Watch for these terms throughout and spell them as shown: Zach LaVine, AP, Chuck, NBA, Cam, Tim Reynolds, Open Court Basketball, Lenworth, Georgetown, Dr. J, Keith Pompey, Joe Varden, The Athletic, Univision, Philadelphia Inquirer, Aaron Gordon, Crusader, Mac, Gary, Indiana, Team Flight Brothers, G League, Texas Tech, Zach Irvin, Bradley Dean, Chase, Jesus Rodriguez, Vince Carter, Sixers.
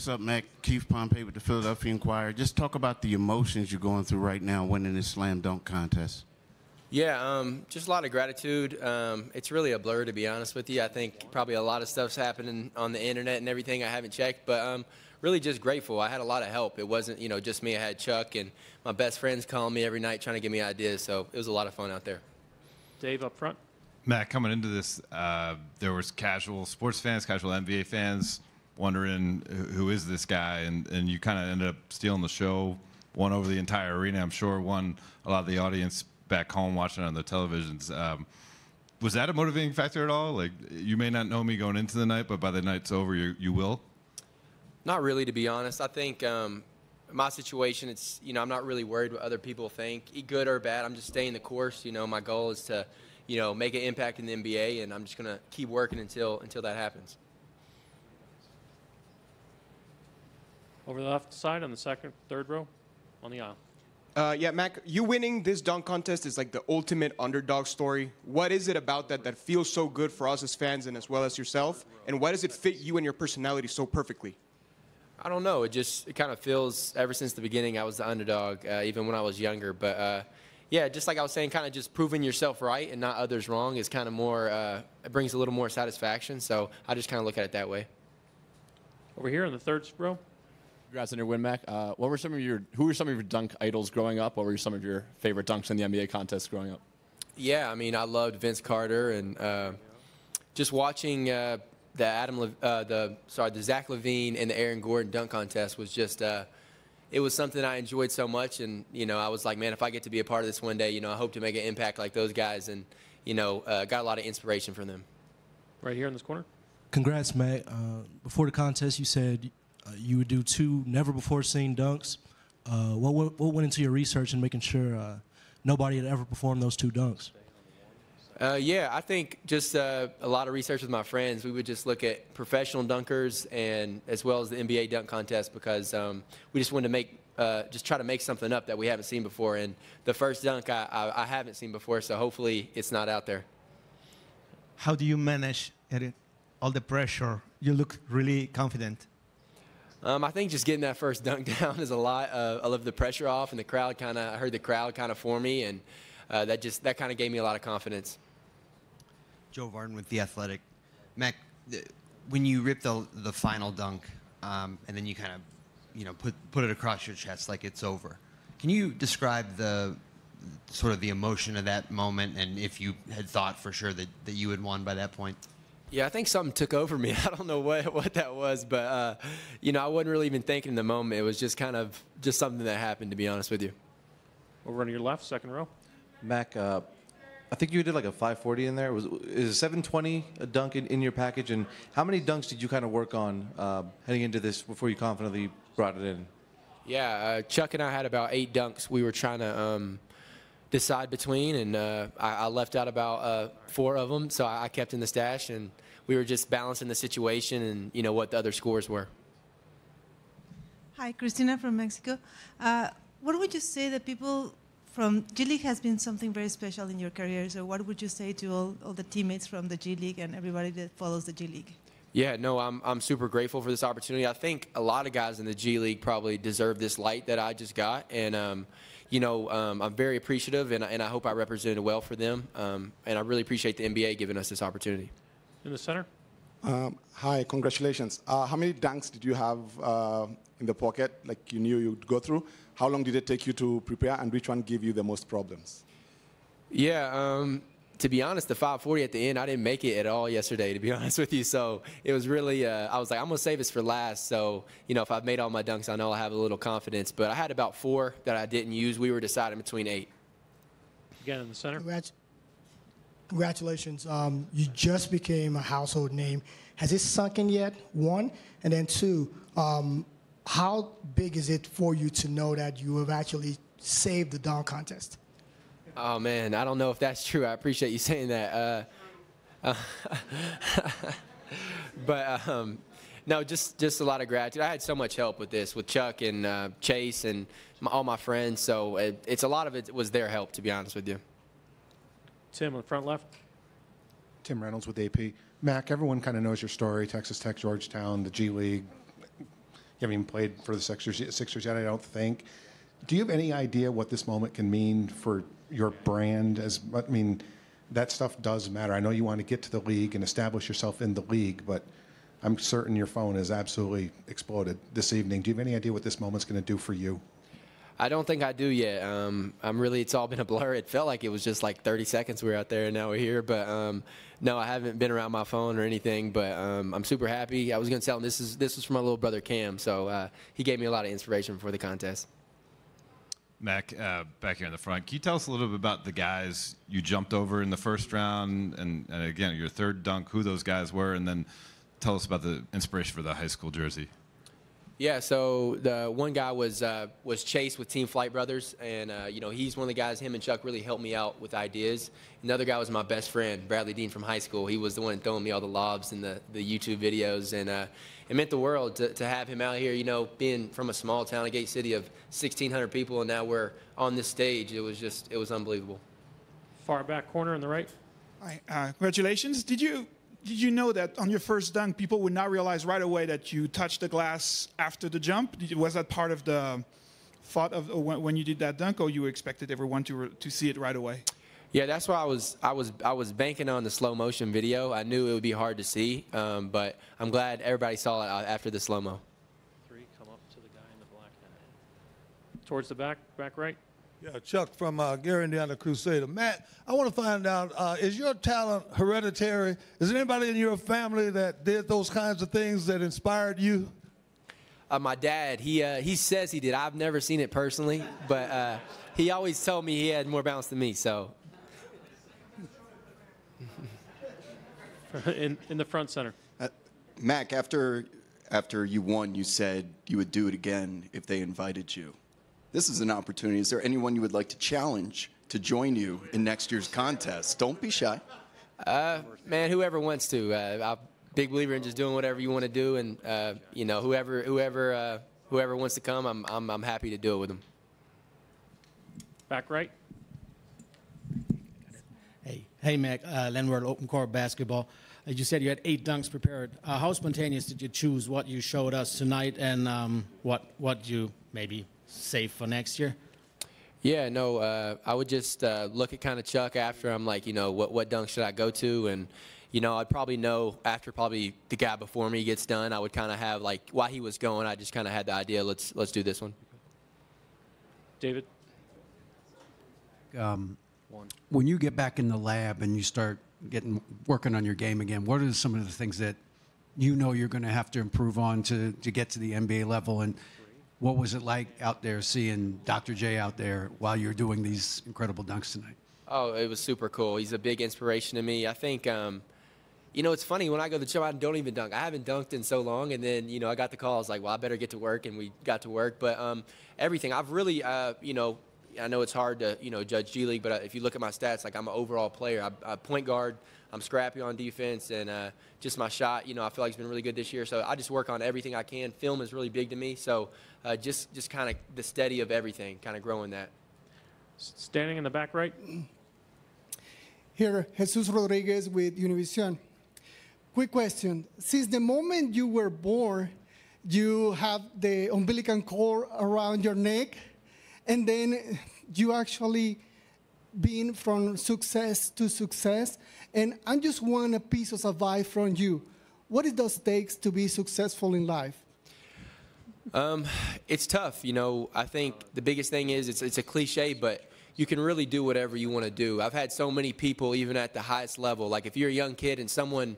What's up, Mac? Keith Pompey with the Philadelphia Inquirer. Just talk about the emotions you're going through right now winning this slam dunk contest. Yeah, just a lot of gratitude. It's really a blur, to be honest with you. I think probably a lot of stuff's happening on the internet and everything. I haven't checked, but really just grateful. I had a lot of help. It wasn't, you know, just me. I had Chuck and my best friends calling me every night trying to give me ideas. So it was a lot of fun out there. Dave, up front. Matt, coming into this, there was casual sports fans, casual NBA fans wondering who is this guy, and you kind of ended up stealing the show, won over the entire arena. I'm sure won a lot of the audience back home watching on their televisions. Was that a motivating factor at all? Like, you may not know me going into the night, but by the night's over, you will? Not really, to be honest. I think my situation, it's, you know, I'm not really worried what other people think, good or bad. I'm just staying the course. You know, my goal is to, you know, make an impact in the NBA, and I'm just going to keep working until that happens. Over the left side on the second, third row on the aisle. Yeah, Mac, you winning this dunk contest is like the ultimate underdog story. What is it about that feels so good for us as fans and as well as yourself? And why does it fit you and your personality so perfectly? I don't know. It kind of feels, ever since the beginning, I was the underdog, even when I was younger. But, yeah, just like I was saying, kind of just proving yourself right and not others wrong is kind of more, it brings a little more satisfaction. So I just kind of look at it that way. Over here in the third row. Congrats on your win, Mac. Who were some of your dunk idols growing up? What were some of your favorite dunks in the NBA contest growing up? Yeah, I mean, I loved Vince Carter, and just watching the Zach LaVine and the Aaron Gordon dunk contest was just it was something I enjoyed so much, and you know, I was like, man, if I get to be a part of this one day, you know, I hope to make an impact like those guys, and you know, got a lot of inspiration from them. Right here in this corner. Congrats, Mac. Before the contest, you said you would do 2 never-before-seen dunks. What went into your research and making sure nobody had ever performed those 2 dunks? Yeah, I think just a lot of research with my friends. We would just look at professional dunkers and as well as the NBA dunk contest, because we just wanted to make just try to make something up that we haven't seen before. And the first dunk I haven't seen before, so hopefully it's not out there. How do you manage all the pressure? You look really confident. I think just getting that first dunk down is a lot. I love the pressure off, and the crowd kind of, I heard the crowd kind of for me, and that kind of gave me a lot of confidence. Joe Varden with The Athletic. Mac, when you ripped the final dunk, and then you kind of, you know, put it across your chest like it's over. Can you describe the sort of the emotion of that moment, and if you had thought for sure that you had won by that point? Yeah, I think something took over me. I don't know what that was, but, you know, I wasn't really even thinking in the moment. It was just kind of just something that happened, to be honest with you. Over on your left, second row. Mac, I think you did like a 540 in there. Is 720 a dunk in your package? And how many dunks did you kind of work on heading into this before you confidently brought it in? Yeah, Chuck and I had about 8 dunks we were trying to decide between, and I left out about 4 of them, so I kept in the stash, and we were just balancing the situation and, you know, what the other scores were. Hi, Christina from Mexico. What would you say that people from G League has been something very special in your career, so what would you say to all the teammates from the G League and everybody that follows the G League? Yeah, no, I'm super grateful for this opportunity. I think a lot of guys in the G League probably deserve this light that I just got, and you know, I'm very appreciative, and I hope I represented well for them, and I really appreciate the NBA giving us this opportunity. In the center. Hi, congratulations. How many dunks did you have in the pocket, like you knew you'd go through? How long did it take you to prepare, and which one gave you the most problems? Yeah. To be honest, the 540 at the end, I didn't make it at all yesterday, to be honest with you. So it was really, I was like, I'm going to save this for last. So, you know, if I've made all my dunks, I know I'll have a little confidence. But I had about 4 that I didn't use. We were deciding between 8. Again, in the center. Congratulations. You just became a household name. Has it sunk in yet? 1. And then 2, how big is it for you to know that you have actually saved the dunk contest? Oh, man, I don't know if that's true. I appreciate you saying that. But, no, just a lot of gratitude. I had so much help with this, with Chuck and Chase and all my friends. So it's a lot of it was their help, to be honest with you. Tim, on the front left. Tim Reynolds with AP. Mac, everyone kind of knows your story, Texas Tech, Georgetown, the G League. You haven't even played for the Sixers yet, I don't think. Do you have any idea what this moment can mean for your brand? As I mean, that stuff does matter. I know you want to get to the league and establish yourself in the league, but I'm certain your phone has absolutely exploded this evening. Do you have any idea what this moment's going to do for you? I don't think I do yet. I'm really, it's all been a blur. It felt like it was just like 30 seconds we were out there and now we're here. But no, I haven't been around my phone or anything, but I'm super happy. I was going to tell him this was from my little brother Cam, so he gave me a lot of inspiration for the contest. Mac, back here in the front, can you tell us a little bit about the guys you jumped over in the first round and again, your third dunk, who those guys were, and then tell us about the inspiration for the high school jersey. Yeah, so the one guy was Chase with Team Flight Brothers, and you know, he's one of the guys. Him and Chuck really helped me out with ideas. Another guy was my best friend, Bradley Dean from high school. He was the one throwing me all the lobs in the YouTube videos, and it meant the world to have him out here. You know, being from a small town, a gate city of 1,600 people, and now we're on this stage. It was unbelievable. Far back corner on the right. Hi, congratulations. Did you know that on your first dunk, people would not realize right away that you touched the glass after the jump? Was that part of the thought of when you did that dunk, or you expected everyone to see it right away? Yeah, that's why I was banking on the slow motion video. I knew it would be hard to see, but I'm glad everybody saw it after the slow mo. Three, come up to the guy in the black hat. Towards the back right. Yeah, Chuck from Gary, Indiana, Crusader. Matt, I want to find out, is your talent hereditary? Is there anybody in your family that did those kinds of things that inspired you? My dad, he says he did. I've never seen it personally, but he always told me he had more balance than me, so. in the front center. Mac, after you won, you said you would do it again if they invited you. This is an opportunity. Is there anyone you would like to challenge to join you in next year's contest? Don't be shy. Man, whoever wants to. I'm a big believer in just doing whatever you want to do, and you know, whoever wants to come, I'm happy to do it with them. Back right. Hey Mac, Lenworth, Open Court Basketball. As you said, you had 8 dunks prepared. How spontaneous did you choose what you showed us tonight, and what you maybe safe for next year? Yeah, no, I would just look at kind of Chuck after. I'm like, you know, what dunk should I go to? And, you know, I'd probably know after probably the guy before me gets done, I would kind of have, like, while he was going, I just kind of had the idea, let's do this one. David? When you get back in the lab and you start working on your game again, what are some of the things that you know you're going to have to improve on to get to the NBA level? And what was it like out there seeing Dr. J out there while you're doing these incredible dunks tonight? Oh, it was super cool. He's a big inspiration to me. I think, you know, it's funny. When I go to the gym, I don't even dunk. I haven't dunked in so long. And then, you know, I got the call. I was like, well, I better get to work. And we got to work. But everything, I've really, you know, I know it's hard to, you know, judge G League. But if you look at my stats, like, I'm an overall player. I point guard. I'm scrappy on defense, and just my shot, you know, I feel like it's been really good this year. So I just work on everything I can. Film is really big to me. So just kind of the steady of everything, kind of growing that. Standing in the back right. Here, Jesus Rodriguez with Univision. Quick question. Since the moment you were born, you have the umbilical cord around your neck, and then you actually been from success to success, and I just want a piece of advice from you. What it does takes to be successful in life? It's tough, you know. I think the biggest thing is it's a cliche, but you can really do whatever you want to do. I've had so many people, even at the highest level, like if you're a young kid and someone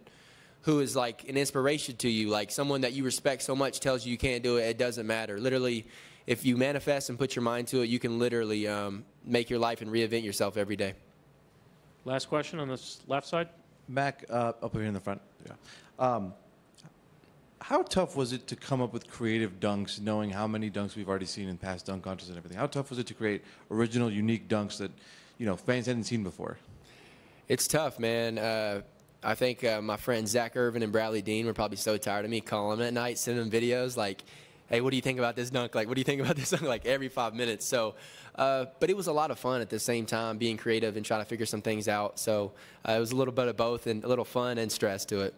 who is like an inspiration to you, like someone that you respect so much tells you you can't do it, it doesn't matter. Literally, if you manifest and put your mind to it, you can literally make your life and reinvent yourself every day. Last question on this left side. Mac, up here in the front. Yeah. How tough was it to come up with creative dunks, knowing how many dunks we've already seen in past dunk contests and everything? How tough was it to create original, unique dunks that, you know, fans hadn't seen before? It's tough, man. I think my friends Zach Irvin and Bradley Dean were probably so tired of me calling them at night, sending them videos like, hey, what do you think about this dunk? Like, what do you think about this dunk? Like, every 5 minutes. So, but it was a lot of fun at the same time, being creative and trying to figure some things out. So it was a little bit of both, and a little fun and stress to it.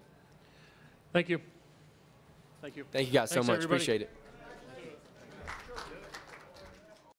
Thank you. Thank you. Thank you guys so much. Appreciate it.